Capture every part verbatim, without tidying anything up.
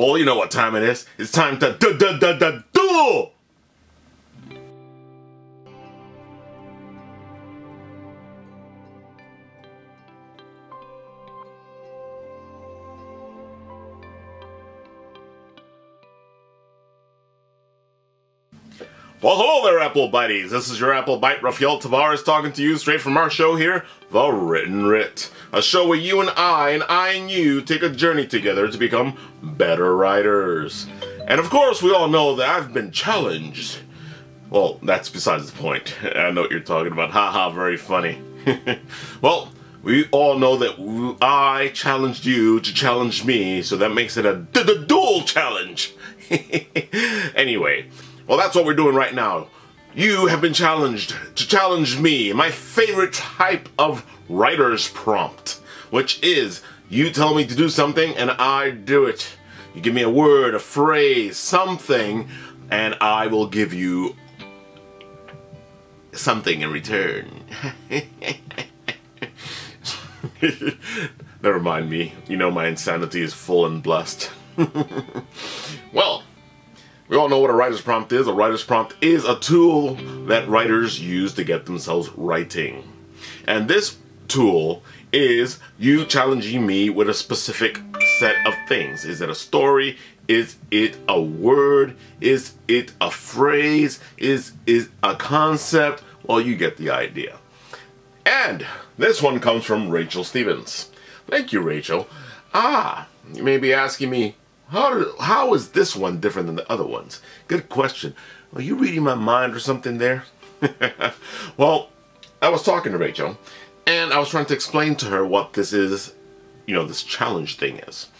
Well, you know what time it is. It's time to d-d-d-d-duel! Well, hello there, Applebites. This is your Apple Bite, Rafael Tavares, talking to you straight from our show here, The Written Writ. A show where you and I, and I and you, take a journey together to become better writers. And of course, we all know that I've been challenged. Well, that's besides the point. I know what you're talking about. Haha, very funny. Well, we all know that I challenged you to challenge me, so that makes it a d-d-duel challenge. Anyway. Well, that's what we're doing right now. You have been challenged to challenge me, my favorite type of writer's prompt, which is you tell me to do something and I do it. You give me a word, a phrase, something, and I will give you something in return. Never mind me. You know my insanity is full and blessed. Well, we all know what a writer's prompt is. A writer's prompt is a tool that writers use to get themselves writing. And this tool is you challenging me with a specific set of things. Is it a story? Is it a word? Is it a phrase? Is it a concept? Well, you get the idea. And this one comes from Rachel Stevens. Thank you, Rachel. Ah, you may be asking me, How, do, how is this one different than the other ones? Good question. Are you reading my mind or something there? Well, I was talking to Rachel, and I was trying to explain to her what this is, you know, this challenge thing is.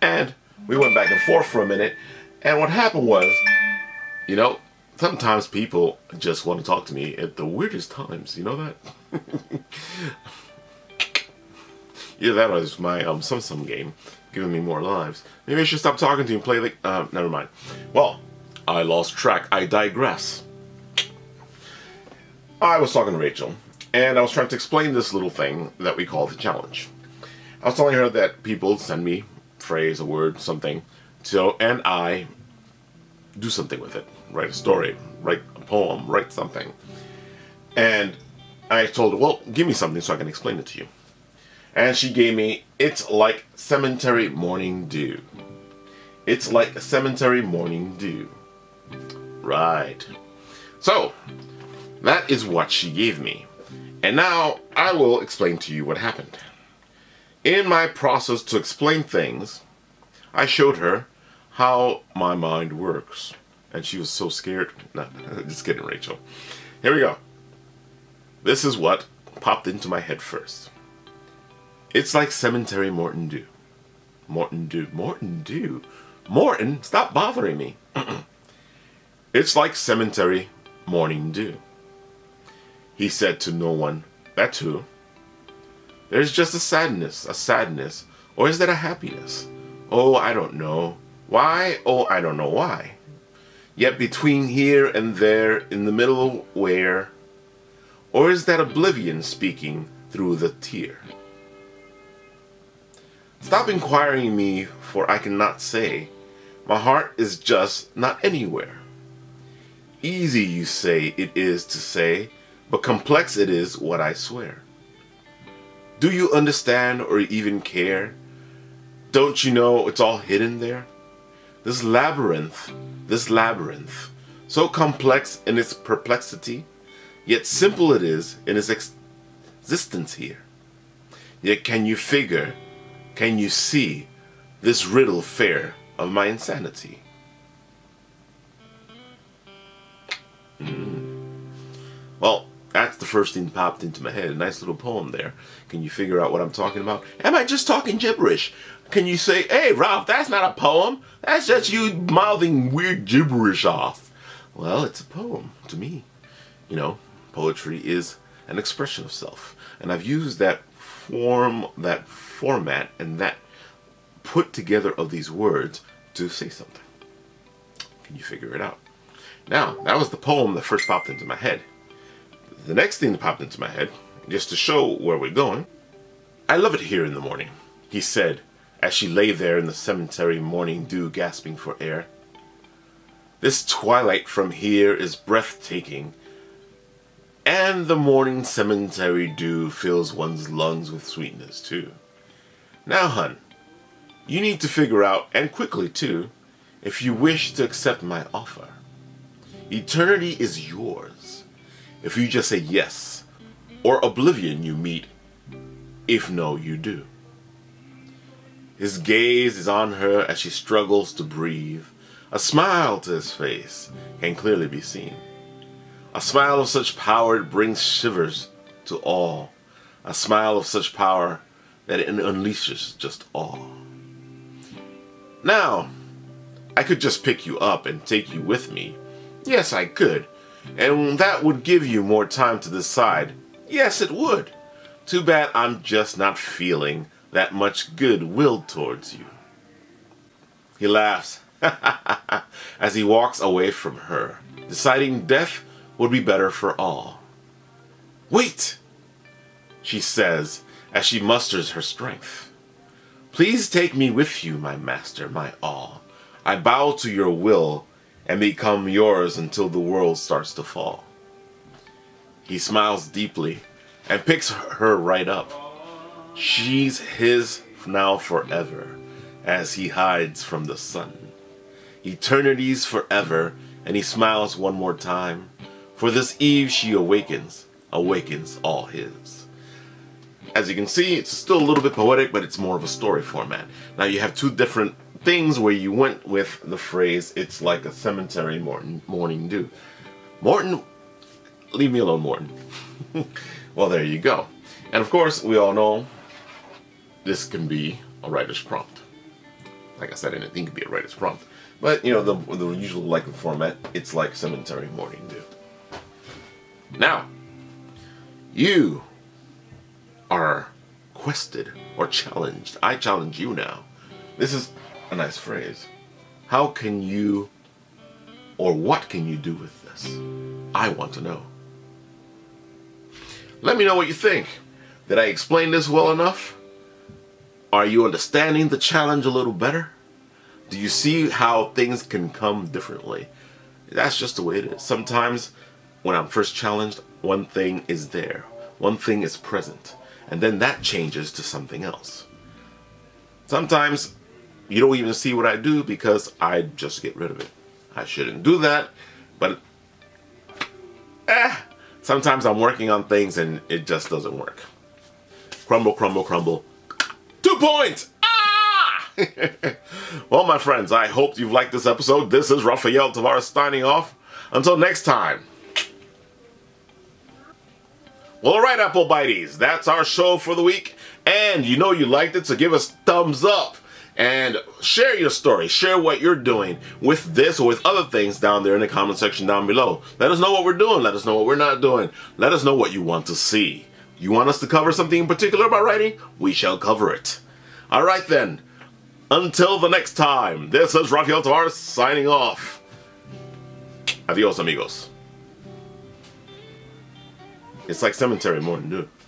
And we went back and forth for a minute, and what happened was, you know, sometimes people just want to talk to me at the weirdest times, you know that? Yeah, that was my um, some some game, giving me more lives. Maybe I should stop talking to you and play like. Uh, never mind. Well, I lost track. I digress. I was talking to Rachel, and I was trying to explain this little thing that we call the challenge. I was telling her that people send me a phrase, a word, something, so and I do something with it. Write a story, write a poem, write something. And I told her, well, give me something so I can explain it to you. And she gave me, it's like cemetery morning dew. It's like cemetery morning dew. Right. So, that is what she gave me. And now, I will explain to you what happened. In my process to explain things, I showed her how my mind works. And she was so scared. No, just kidding, Rachel. Here we go. This is what popped into my head first. It's like cemetery Morton Dew. Morton Dew. Morton Dew. Morton, stop bothering me. It's like cemetery morning dew. He said to no one, that's who. There's just a sadness, a sadness. Or is that a happiness? Oh, I don't know. Why? Oh, I don't know why. Yet between here and there, in the middle where? Or is that oblivion speaking through the tear? Stop inquiring me, for I cannot say. My heart is just not anywhere. Easy, you say, it is to say, but complex it is what I swear. Do you understand or even care? Don't you know it's all hidden there? This labyrinth, this labyrinth, so complex in its perplexity, yet simple it is in its ex existence here. Yet can you figure? Can you see this riddle fair of my insanity? Mm. Well, that's the first thing that popped into my head. A nice little poem there. Can you figure out what I'm talking about? Am I just talking gibberish? Can you say, hey, Ralph, that's not a poem. That's just you mouthing weird gibberish off. Well, it's a poem to me. You know, poetry is an expression of self. And I've used that form, that format, and that put together of these words to say something. Can you figure it out? Now, that was the poem that first popped into my head. The next thing that popped into my head, just to show where we're going, I love it here in the morning. He said, as she lay there in the cemetery morning dew, gasping for air. This twilight from here is breathtaking, and the morning cemetery dew fills one's lungs with sweetness, too. Now, hun, you need to figure out, and quickly, too, if you wish to accept my offer. Eternity is yours, if you just say yes, or oblivion you meet, if no you do. His gaze is on her as she struggles to breathe. A smile to his face can clearly be seen. A smile of such power it brings shivers to all. A smile of such power that it unleashes just awe. Now, I could just pick you up and take you with me. Yes, I could. And that would give you more time to decide. Yes, it would. Too bad I'm just not feeling that much goodwill towards you. He laughs. As he walks away from her, deciding death would be better for all. Wait, she says as she musters her strength. Please take me with you, my master, my all. I bow to your will and become yours until the world starts to fall. He smiles deeply and picks her right up. She's his now forever as he hides from the sun. Eternities forever, and he smiles one more time. For this eve she awakens, awakens all his. As you can see, it's still a little bit poetic, but it's more of a story format. Now you have two different things where you went with the phrase, it's like a cemetery morning, morning dew. Morton, leave me alone, Morton. Well, there you go. And of course, we all know this can be a writer's prompt. Like I said, I didn't think it could be a writer's prompt. But, you know, the, the usual like the format, it's like cemetery morning dew. Now, you are quested or challenged. I challenge you now. This is a nice phrase. How can you, or what can you do with this? I want to know. Let me know what you think. Did I explain this well enough? Are you understanding the challenge a little better? Do you see how things can come differently? That's just the way it is. Sometimes when I'm first challenged, one thing is there. One thing is present. And then that changes to something else. Sometimes you don't even see what I do because I just get rid of it. I shouldn't do that, but eh, sometimes I'm working on things and it just doesn't work. Crumble, crumble, crumble. Two points! Well, my friends, I hope you've liked this episode. This is Rafael Tavares signing off. Until next time. Well, all right, Applebites, that's our show for the week. And you know you liked it, so give us thumbs up. And share your story. Share what you're doing with this or with other things down there in the comment section down below. Let us know what we're doing. Let us know what we're not doing. Let us know what you want to see. You want us to cover something in particular about writing? We shall cover it. All right, then. Until the next time, this is Rafael Tavares signing off. Adios, amigos. It's like cemetery morning, dude.